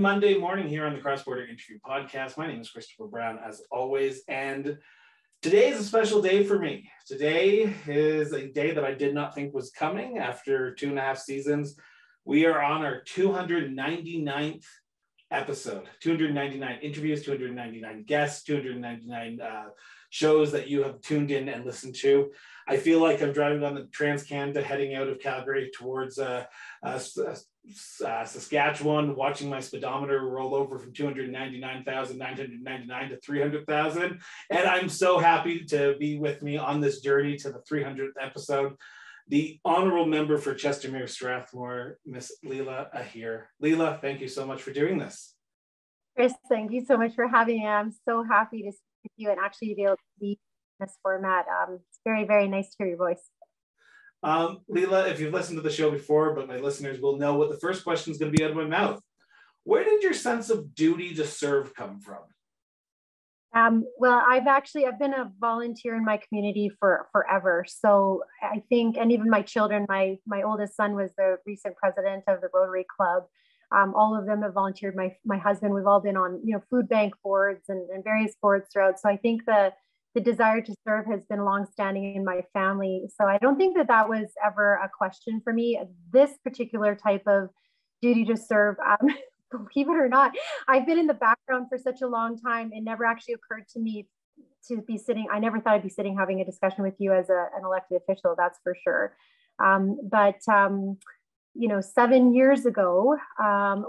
Good Monday morning here on the Cross Border Interview Podcast. My name is Christopher Brown, as always, and today is a special day for me. Today is a day that I did not think was coming. After 2.5 seasons, we are on our 299th episode. 299 interviews, 299 guests, 299 shows that you have tuned in and listened to. I feel like I'm driving on the Transcanada heading out of Calgary towards Saskatchewan, watching my speedometer roll over from 299,999 to 300,000. And I'm so happy to be with me on this journey to the 300th episode. The Honourable Member for Chestermere-Strathmore, Miss Leela Aheer. Leela, thank you so much for doing this. Chris, thank you so much for having me. I'm so happy to speak with you and actually be able to be in this format. It's very, very nice to hear your voice. Leela, if you've listened to the show before, but my listeners will know what the first question is going to be out of my mouth. Where did your sense of duty to serve come from? Well, I've been a volunteer in my community for forever. So I think, and even my children, my oldest son was the recent president of the Rotary Club. All of them have volunteered. My husband, we've all been on, food bank boards and various boards throughout. So I think the desire to serve has been longstanding in my family. So I don't think that was ever a question for me. This particular type of duty to serve, believe it or not, I've been in the background for such a long time. It never actually occurred to me to be sitting. I never thought I'd be sitting having a discussion with you as an elected official, that's for sure. But 7 years ago,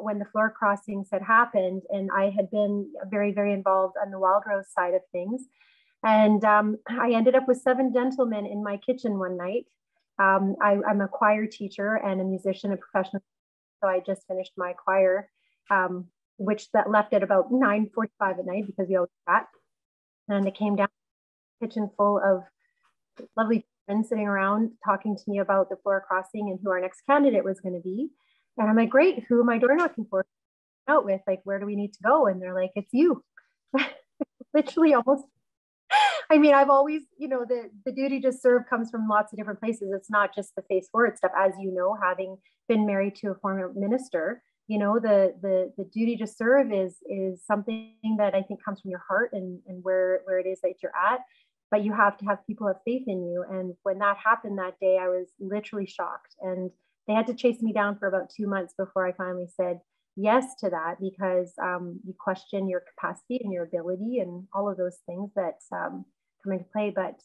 when the floor crossings had happened, and I had been very, very involved on the Wildrose side of things. And I ended up with 7 gentlemen in my kitchen one night. I'm a choir teacher and a musician, a professional. So I just finished my choir. Which that left at about 9:45 at night, because we always chat. And it came down to the kitchen full of lovely women sitting around talking to me about the floor crossing and who our next candidate was going to be. And I'm like, great, who am I door knocking for? Out with, like, where do we need to go? And they're like, it's you. Literally almost. I mean, I've always, the duty to serve comes from lots of different places. It's not just the face forward stuff, as you know, having been married to a former minister. The duty to serve is something that I think comes from your heart and where it is that you're at, but you have to have people have faith in you. And when that happened that day, I was literally shocked, and they had to chase me down for about 2 months before I finally said yes to that, because you question your capacity and your ability and all of those things that come into play. But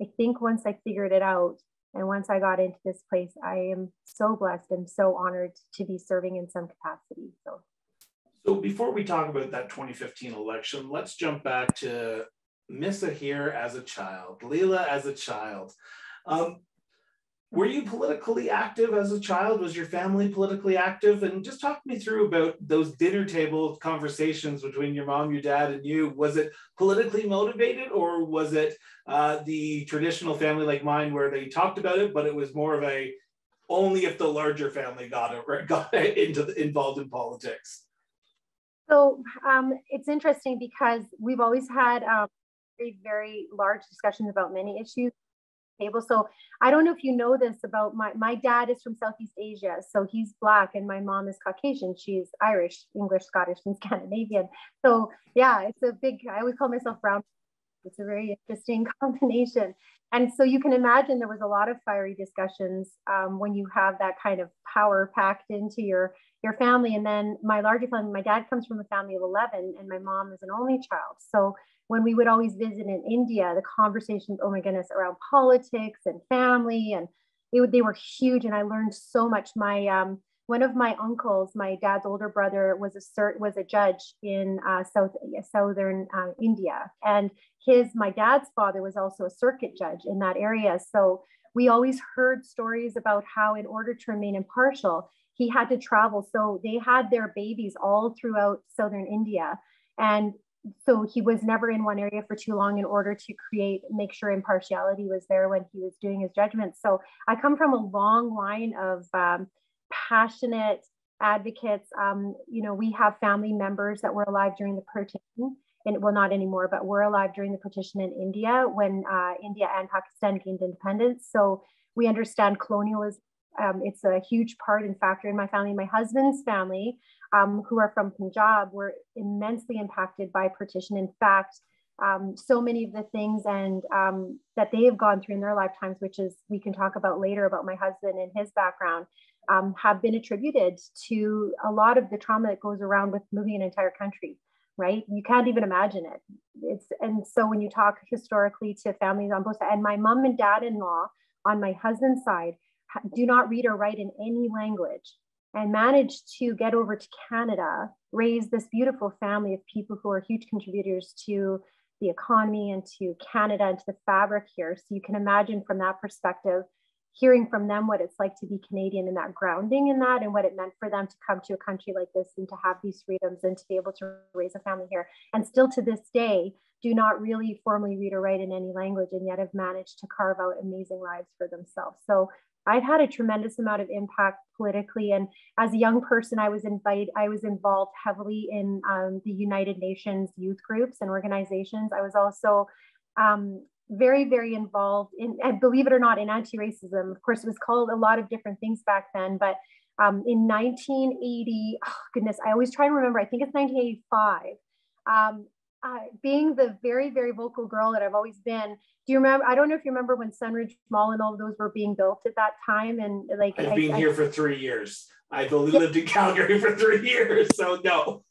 I think once I figured it out, and once I got into this place, I am so blessed and so honored to be serving in some capacity. So before we talk about that 2015 election, let's jump back to Miss Aheer as a child, Leela as a child. Were you politically active as a child? Was your family politically active? And just talk me through about those dinner table conversations between your mom, your dad, and you. Was it politically motivated, or was it the traditional family like mine where they talked about it, but it was more of a only if the larger family got involved in politics? So it's interesting because we've always had very, very large discussions about many issues. So I don't know if you know this about my dad is from Southeast Asia, so he's Black, and my mom is Caucasian. She's Irish, English, Scottish, and Scandinavian. So yeah, it's a big, I always call myself brown. It's a very interesting combination. And so you can imagine there was a lot of fiery discussions when you have that kind of power packed into your family. And then my larger family, my dad comes from a family of 11, and my mom is an only child. So when we would always visit in India, the conversations, oh my goodness, around politics and family, and they were huge. And I learned so much. My one of my uncles, my dad's older brother, was a judge in southern India, and my dad's father was also a circuit judge in that area. So we always heard stories about how, in order to remain impartial, he had to travel. So they had their babies all throughout southern India, and so he was never in one area for too long in order to make sure impartiality was there when he was doing his judgments. So I come from a long line of passionate advocates. We have family members that were alive during the partition, and well, not anymore, but were alive during the partition in India when India and Pakistan gained independence. So we understand colonialism It's a huge part and factor in my family. My husband's family, who are from Punjab, were immensely impacted by partition. In fact, so many of the things and that they have gone through in their lifetimes, which is we can talk about later about my husband and his background, have been attributed to a lot of the trauma that goes around with moving an entire country, right? You can't even imagine it. And so when you talk historically to families on both sides, and my mom and dad-in-law on my husband's side do not read or write in any language and managed to get over to Canada, raise this beautiful family of people who are huge contributors to the economy and to Canada and to the fabric here. So you can imagine from that perspective, hearing from them what it's like to be Canadian and that grounding in that and what it meant for them to come to a country like this and to have these freedoms and to be able to raise a family here. And still to this day, do not really formally read or write in any language and yet have managed to carve out amazing lives for themselves. So I've had a tremendous amount of impact politically. And as a young person, I was involved heavily in the United Nations youth groups and organizations. I was also very, very involved in, and believe it or not, in anti-racism. Of course, it was called a lot of different things back then, but in 1980, oh, goodness, I always try to remember, I think it's 1985. Being the very, very vocal girl that I've always been, do you remember? I don't know if you remember when Sunridge Mall and all of those were being built at that time. And like, I've been here for 3 years. I've only lived in Calgary for 3 years, so no.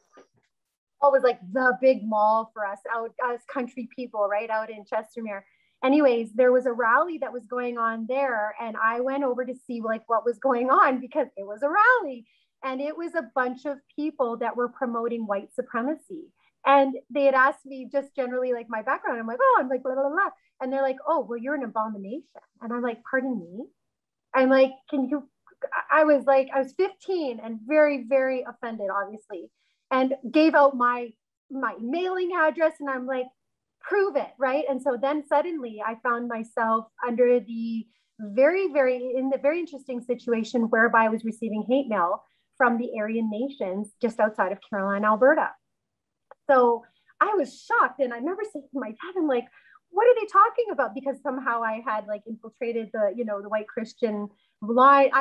Mall was like the big mall for us, out as country people, right out in Chestermere. Anyways, there was a rally that was going on there, and I went over to see like what was going on because it was a rally, and it was a bunch of people that were promoting white supremacy. And they had asked me just generally like my background. I'm like, oh, I'm like, blah, blah, blah. And they're like, oh, well, you're an abomination. And I'm like, pardon me? I'm like, can you, I was 15 and very, very offended, obviously, and gave out my mailing address. And I'm like, prove it, right? And so then suddenly I found myself under the very interesting situation whereby I was receiving hate mail from the Aryan Nations just outside of Caroline, Alberta. So I was shocked, and I remember saying to my dad, I'm like, what are they talking about? Because somehow I had like infiltrated the, you know, the white Christian line.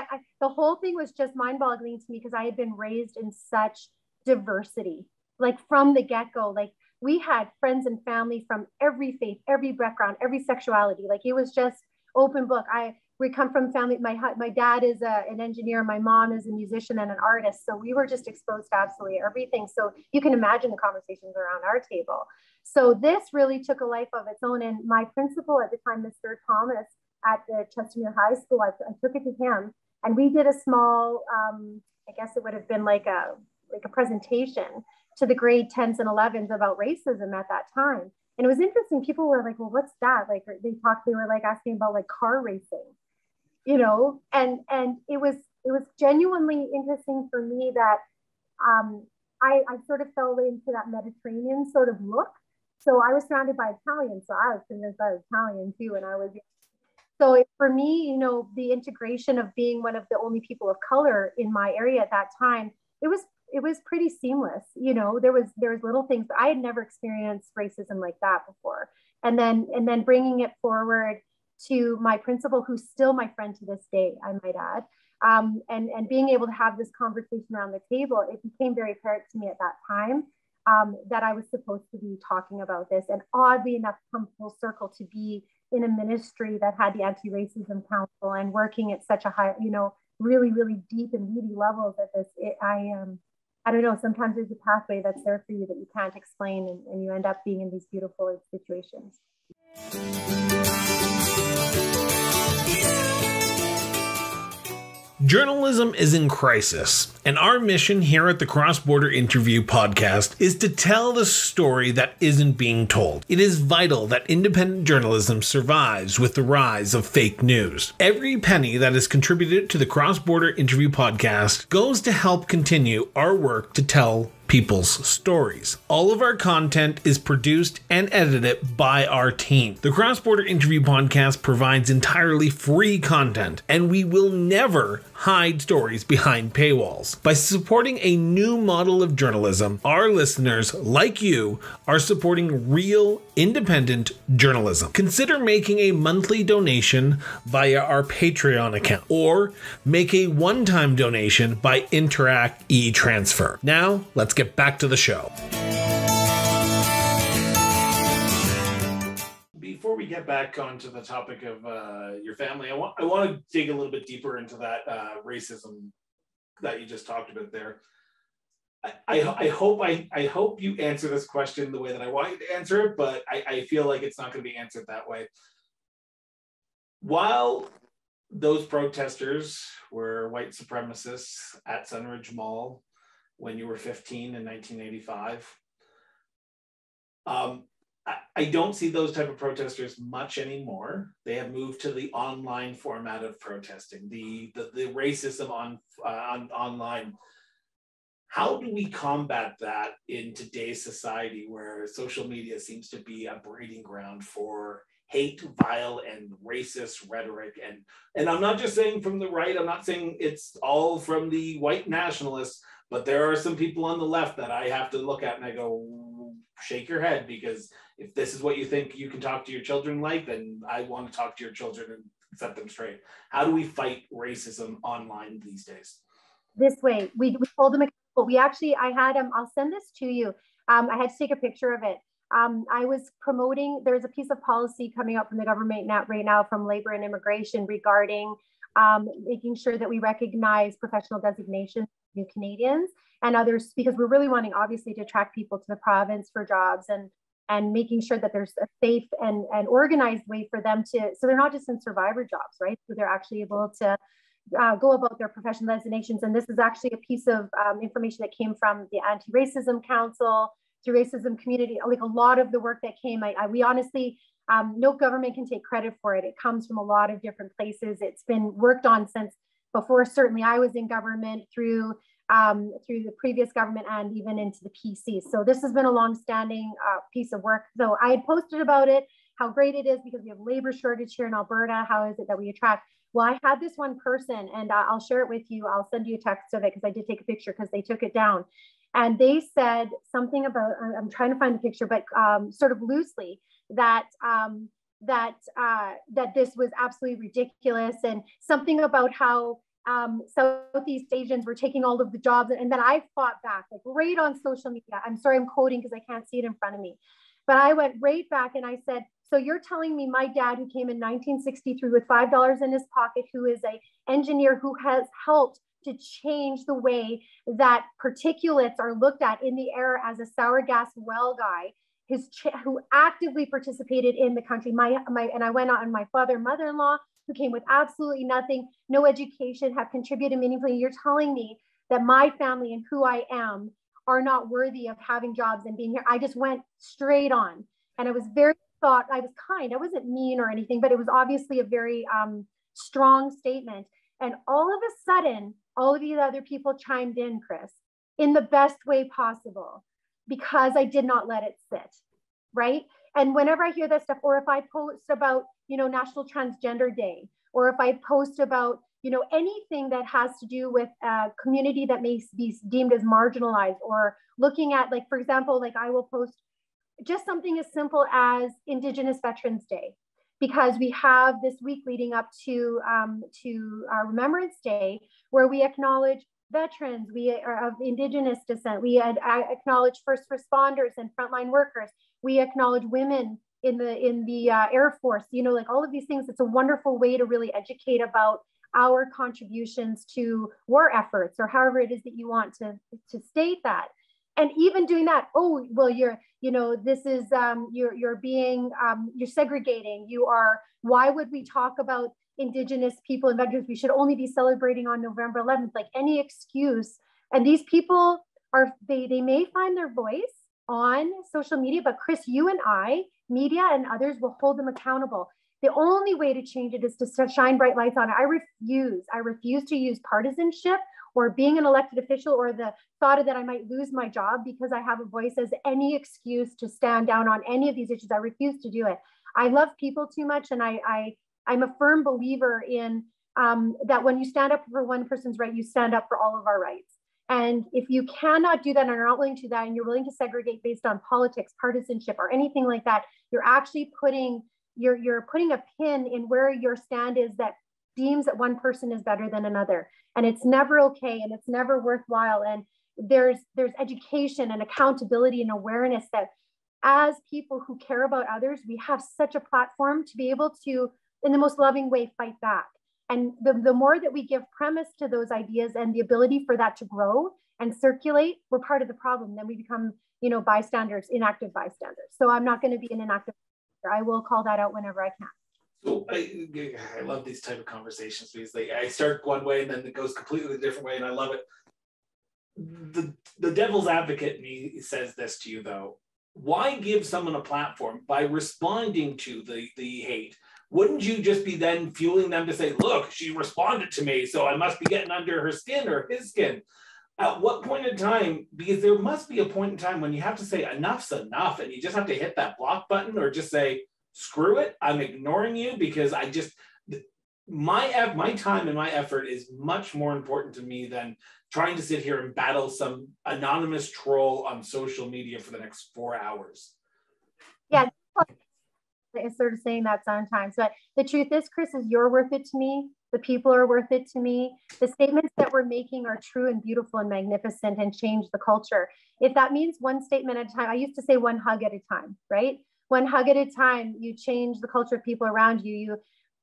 The whole thing was just mind-boggling to me because I had been raised in such diversity, like from the get-go. Like we had friends and family from every faith, every background, every sexuality. Like it was just open book. We come from family. My dad is an engineer. My mom is a musician and an artist. So we were just exposed to absolutely everything. So you can imagine the conversations around our table. So this really took a life of its own. And my principal at the time, Mr. Thomas at the Chestermere High School, I took it to him, and we did a small, I guess it would have been like a presentation to the grade 10s and 11s about racism at that time. And it was interesting. People were like, well, what's that? Like they were like asking about like car racing. You know, and it was genuinely interesting for me that I sort of fell into that Mediterranean sort of look. So I was surrounded by Italians, so I was convinced I was Italian too. And for me, you know, the integration of being one of the only people of color in my area at that time, it was pretty seamless. You know, there was little things. I had never experienced racism like that before, and then bringing it forward to my principal, who's still my friend to this day, I might add, and being able to have this conversation around the table, it became very apparent to me at that time that I was supposed to be talking about this, and oddly enough, come full circle to be in a ministry that had the Anti-Racism Council and working at such a high, you know, really, really deep and meaty level that this. I don't know. Sometimes there's a pathway that's there for you that you can't explain, and you end up being in these beautiful situations. Journalism is in crisis, and our mission here at the Cross Border Interview Podcast is to tell the story that isn't being told. It is vital that independent journalism survives with the rise of fake news. Every penny that is contributed to the Cross Border Interview Podcast goes to help continue our work to tell people's stories. All of our content is produced and edited by our team. The Cross Border Interview Podcast provides entirely free content, and we will never hide stories behind paywalls. By supporting a new model of journalism, our listeners, like you, are supporting real, independent journalism. Consider making a monthly donation via our Patreon account, or make a one-time donation by Interac e-transfer. Now, let's get back to the show. Before we get back onto the topic of your family, I want to dig a little bit deeper into that racism that you just talked about there. I hope you answer this question the way that I want you to answer it, but I feel like it's not going to be answered that way. While those protesters were white supremacists at Sunridge Mall when you were 15 in 1985, I don't see those type of protesters much anymore. They have moved to the online format of protesting, the racism on online. How do we combat that in today's society where social media seems to be a breeding ground for hate, vile, and racist rhetoric? And I'm not just saying from the right, I'm not saying it's all from the white nationalists, but there are some people on the left that I have to look at and I go, shake your head, because if this is what you think you can talk to your children like, then I want to talk to your children and set them straight. How do we fight racism online these days? This way, we hold them accountable. But we actually, I'll send this to you. I had to take a picture of it. I was promoting, there's a piece of policy coming up from the government right now from Labor and Immigration regarding making sure that we recognize professional designations of new Canadians and others, because we're really wanting obviously to attract people to the province for jobs and making sure that there's a safe and organized way for them to, so they're not just in survivor jobs, right? So they're actually able to go about their professional designations. And this is actually a piece of information that came from the Anti-Racism Council, the racism community, like a lot of the work that came. We honestly, no government can take credit for it. It comes from a lot of different places. It's been worked on since before, certainly I was in government through the previous government and even into the PC. So this has been a longstanding piece of work. So I had posted about it, how great it is because we have labor shortage here in Alberta. How is it that we attract? Well, I had this one person, and I'll share it with you. I'll send you a text of it because I did take a picture because they took it down. And they said something about, I'm trying to find the picture, but sort of loosely, that that this was absolutely ridiculous and something about how Southeast Asians were taking all of the jobs. And then I fought back, like right on social media. I'm sorry, I'm quoting because I can't see it in front of me. But I went right back and I said, so you're telling me my dad, who came in 1963 with $5 in his pocket, who is an engineer who has helped to change the way that particulates are looked at in the air as a sour gas well guy, who actively participated in the country. And I went on my father and mother-in-law, who came with absolutely nothing, no education, have contributed meaningfully. You're telling me that my family and who I am are not worthy of having jobs and being here. I just went straight on. And I was very thought I was kind. I wasn't mean or anything, but it was obviously a very strong statement. And all of a sudden, all of these other people chimed in, Chris, in the best way possible, because I did not let it sit, right? And whenever I hear that stuff, or if I post about, you know, National Transgender Day, or if I post about, you know, anything that has to do with a community that may be deemed as marginalized, or looking at, like, for example, like I will post just something as simple as Indigenous Veterans Day, because we have this week leading up to our Remembrance Day, where we acknowledge veterans, we are of Indigenous descent, we acknowledge first responders and frontline workers, we acknowledge women in the Air Force, you know, like all of these things. It's a wonderful way to really educate about our contributions to war efforts, or however it is that you want to state that. And even doing that, oh, well, you're, you know, this is, you're being, you're segregating, you are, why would we talk about Indigenous people and veterans? We should only be celebrating on November 11th, like any excuse. And these people are, they may find their voice on social media, but Chris, you and I, media and others will hold them accountable. The only way to change it is to shine bright lights on it. I refuse to use partisanship or being an elected official or the thought that I might lose my job because I have a voice as any excuse to stand down on any of these issues. I refuse to do it. I love people too much, and I'm a firm believer in that when you stand up for one person's right, you stand up for all of our rights. And if you cannot do that and are not willing to do that, and you're willing to segregate based on politics, partisanship, or anything like that, you're actually putting, you're putting a pin in where your stand is that deems that one person is better than another. And it's never okay, and it's never worthwhile. And there's education and accountability and awareness that as people who care about others, we have such a platform to be able to, in the most loving way, fight back. And the more that we give premise to those ideas and the ability for that to grow and circulate, we're part of the problem. Then we become, you know, bystanders, inactive bystanders. So I'm not going to be an inactive bystander. I will call that out whenever I can. So I love these type of conversations, because like I start one way and then it goes completely a different way, and I love it. The devil's advocate in me says this to you though. Why give someone a platform by responding to the hate? Wouldn't you just be then fueling them to say, look, she responded to me, so I must be getting under her skin or his skin? At what point in time, because there must be a point in time when you have to say enough's enough, and you just have to hit that block button or just say, screw it, I'm ignoring you, because I just, my time and my effort is much more important to me than trying to sit here and battle some anonymous troll on social media for the next 4 hours. Yeah. It's sort of saying that sometimes, but the truth is, Chris, is you're worth it to me. The people are worth it to me. The statements that we're making are true and beautiful and magnificent and change the culture. If that means one statement at a time, I used to say one hug at a time, right? One hug at a time, you change the culture of people around you.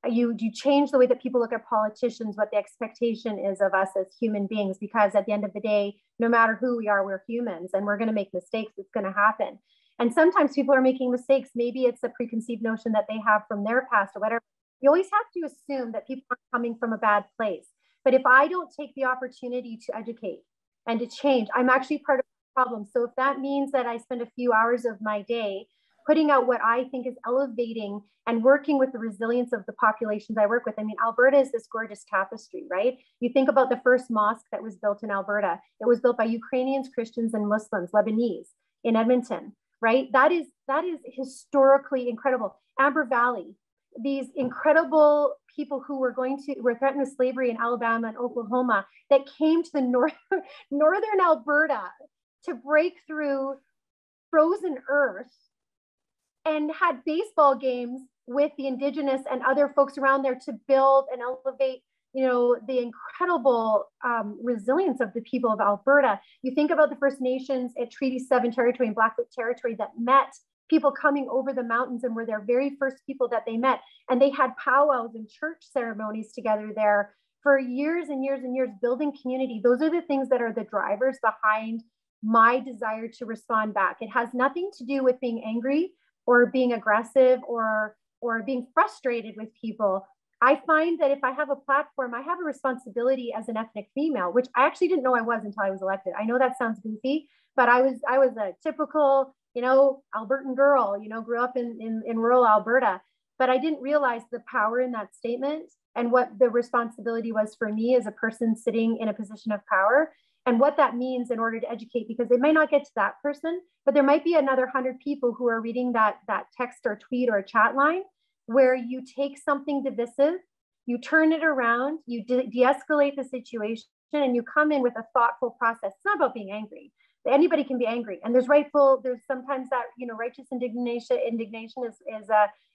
You change the way that people look at politicians, what the expectation is of us as human beings, because at the end of the day, no matter who we are, we're humans and we're going to make mistakes. It's going to happen. And sometimes people are making mistakes. Maybe it's a preconceived notion that they have from their past or whatever. You always have to assume that people aren't coming from a bad place. But if I don't take the opportunity to educate and to change, I'm actually part of the problem. So if that means that I spend a few hours of my day putting out what I think is elevating and working with the resilience of the populations I work with. I mean, Alberta is this gorgeous tapestry, right? You think about the first mosque that was built in Alberta. It was built by Ukrainians, Christians, and Muslims, Lebanese in Edmonton. Right? That is historically incredible. Amber Valley, these incredible people who were threatened with slavery in Alabama and Oklahoma that came to the northern Alberta to break through frozen earth and had baseball games with the indigenous and other folks around there to build and elevate, you know, the incredible resilience of the people of Alberta. You think about the First Nations at Treaty 7 territory and Blackfoot territory that met people coming over the mountains and were their very first people that they met. And they had powwows and church ceremonies together there for years and years and years, building community. Those are the things that are the drivers behind my desire to respond back. It has nothing to do with being angry or being aggressive or being frustrated with people. I find that if I have a platform, I have a responsibility as an ethnic female, which I actually didn't know I was until I was elected. I know that sounds goofy, but I was a typical, you know, Albertan girl, you know, grew up in rural Alberta, but I didn't realize the power in that statement and what the responsibility was for me as a person sitting in a position of power and what that means in order to educate, because they may not get to that person, but there might be another 100 people who are reading that text or tweet or chat line where you take something divisive, you turn it around, you de-escalate the situation, and you come in with a thoughtful process. It's not about being angry. Anybody can be angry, and there's sometimes that, you know, righteous indignation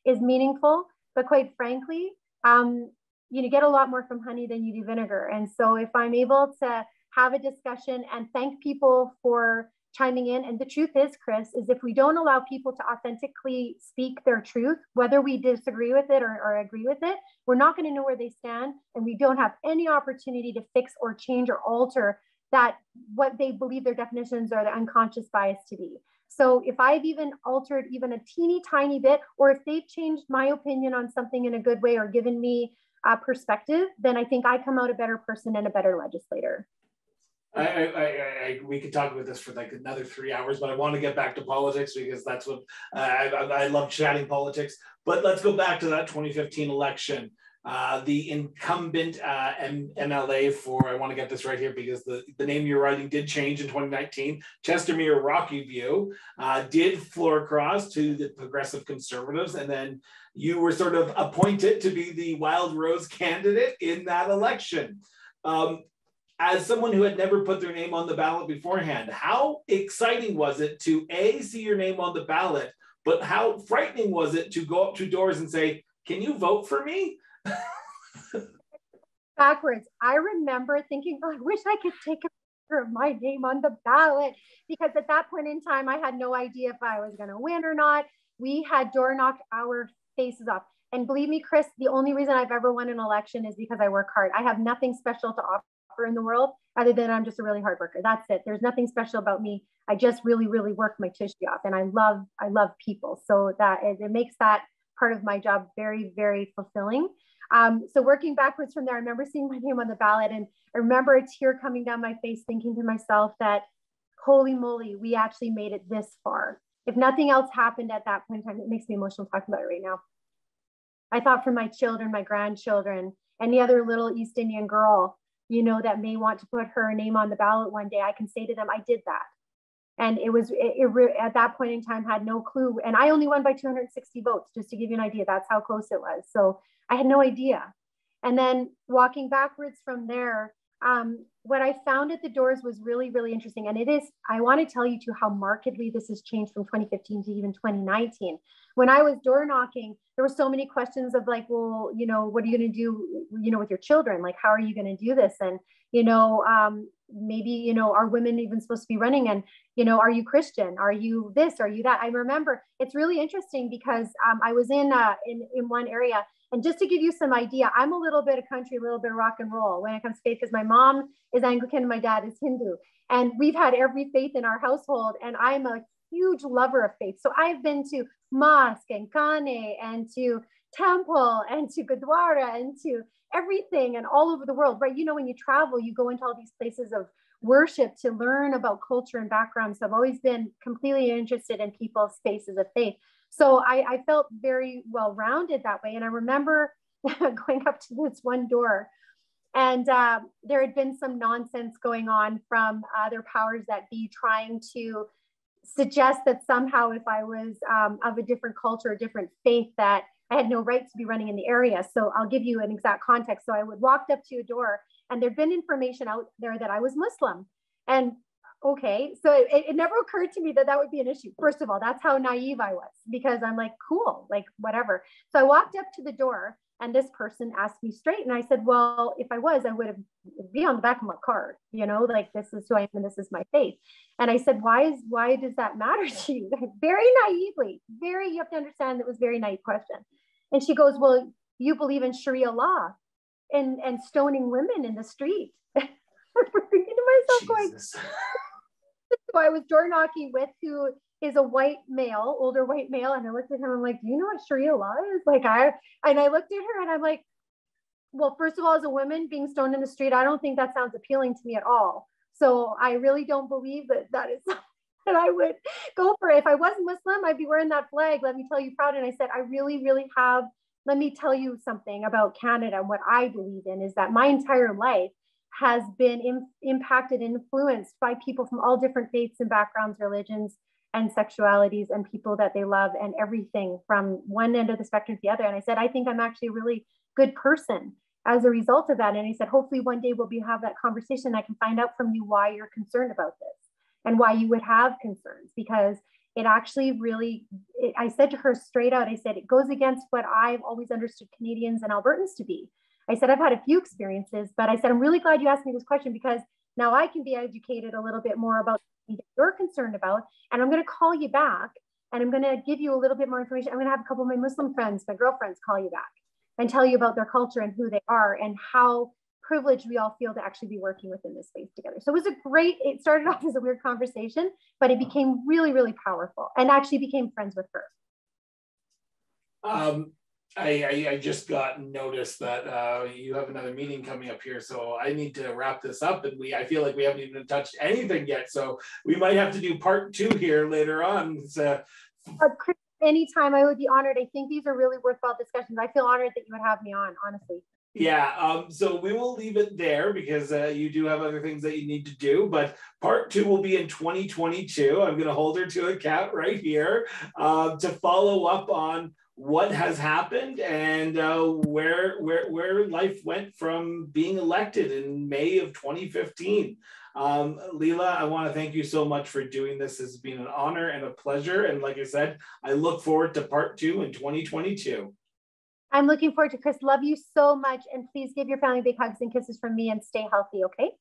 is meaningful, but quite frankly, you get a lot more from honey than you do vinegar. And so if I'm able to have a discussion and thank people for chiming in. And the truth is, Chris, is if we don't allow people to authentically speak their truth, whether we disagree with it or agree with it, we're not going to know where they stand. And we don't have any opportunity to fix or change or alter that, what they believe their definitions or their unconscious bias to be. So if I've even altered even a teeny tiny bit, or if they've changed my opinion on something in a good way or given me a perspective, then I think I come out a better person and a better legislator. We could talk about this for like another 3 hours, but I want to get back to politics because that's what I love, chatting politics. But let's go back to that 2015 election. The incumbent MLA for, I want to get this right here because the name you're writing did change in 2019, Chestermere Rocky View, did floor cross to the Progressive Conservatives, and then you were sort of appointed to be the Wildrose candidate in that election. As someone who had never put their name on the ballot beforehand, how exciting was it to A, see your name on the ballot, but how frightening was it to go up to doors and say, can you vote for me? Backwards. I remember thinking, oh, I wish I could take a picture of my name on the ballot, because at that point in time, I had no idea if I was going to win or not. We had door knocked our faces off. And believe me, Chris, the only reason I've ever won an election is because I work hard. I have nothing special to offer in the world other than I'm just a really hard worker. That's it. There's nothing special about me. I just really, really work my tissue off, and I love people. So that is, it makes that part of my job very, very fulfilling. So working backwards from there, I remember seeing my name on the ballot, and I remember a tear coming down my face thinking to myself that, holy moly, we actually made it this far. If nothing else happened at that point in time, it makes me emotional talking about it right now. I thought for my children, my grandchildren, any other little East Indian girl, you know, that may want to put her name on the ballot one day, I can say to them, I did that. And it was, it at that point in time, had no clue. And I only won by 260 votes, just to give you an idea. That's how close it was. So I had no idea. And then walking backwards from there, what I found at the doors was really, really interesting. And it is, I want to tell you too, how markedly this has changed from 2015 to even 2019. When I was door knocking, there were so many questions of like, well, you know, what are you going to do, you know, with your children? Like, how are you going to do this? And, you know, maybe, you know, are women even supposed to be running? And, you know, are you Christian? Are you this? Are you that? I remember it's really interesting because I was in one area, and just to give you some idea, I'm a little bit of country, a little bit of rock and roll when it comes to faith, because my mom is Anglican and my dad is Hindu, and we've had every faith in our household. And I'm a huge lover of faith. So I've been to mosque and Kane and to temple and to Gurdwara and to everything and all over the world, right? You know, when you travel, you go into all these places of worship to learn about culture and backgrounds. So I've always been completely interested in people's spaces of faith. So I felt very well-rounded that way. And I remember going up to this one door, and there had been some nonsense going on from other powers that be trying to suggest that somehow if I was of a different culture, a different faith, that I had no right to be running in the area. So I'll give you an exact context. So I would walk up to a door, and there'd been information out there that I was Muslim. And okay, so it never occurred to me that that would be an issue. First of all, that's how naive I was, because I'm like, cool, like whatever. So I walked up to the door, and this person asked me straight. And I said, well, if I was, I would have been on the back of my card, you know, like this is who I am and this is my faith. And I said, why does that matter to you? Very naively, you have to understand that was a very naive question. And she goes, well, you believe in Sharia law and stoning women in the street. I'm thinking to myself, Jesus. Going, so I was door knocking with who is a white male, older white male. And I looked at him, I'm like, do you know what Sharia law is? Like I looked at her and I'm like, well, first of all, as a woman being stoned in the street, I don't think that sounds appealing to me at all. So I really don't believe that that is something that I would go for. If I was Muslim, I'd be wearing that flag. Let me tell you proud. And I said, I really, really have, let me tell you something about Canada. And what I believe in is that my entire life has been impacted and influenced by people from all different faiths and backgrounds, religions, and sexualities, and people that they love, and everything from one end of the spectrum to the other. And I said, I think I'm actually a really good person as a result of that. And he said, hopefully one day we'll have that conversation. I can find out from you why you're concerned about this and why you would have concerns, because it actually really, I said to her straight out, I said, it goes against what I've always understood Canadians and Albertans to be. I said, I've had a few experiences, but I said, I'm really glad you asked me this question, because now I can be educated a little bit more about what you're concerned about. And I'm going to call you back, and I'm going to give you a little bit more information. I'm going to have a couple of my Muslim friends, my girlfriends, call you back and tell you about their culture and who they are and how privileged we all feel to actually be working within this space together. So it was a great, it started off as a weird conversation, but it became really, really powerful, and actually became friends with her. I just got notice that you have another meeting coming up here, so I need to wrap this up, and I feel like we haven't even touched anything yet, so we might have to do part 2 here later on. Chris, anytime I would be honored. I think these are really worthwhile discussions. I feel honored that you would have me on, honestly. Yeah, so we will leave it there because you do have other things that you need to do, but part two will be in 2022. I'm going to hold her to account right here to follow up on what has happened and where life went from being elected in May of 2015. Leela, I want to thank you so much for doing this. It's been an honor and a pleasure. And like I said, I look forward to part two in 2022. I'm looking forward to Chris. Love you so much. And please give your family big hugs and kisses from me and stay healthy, okay?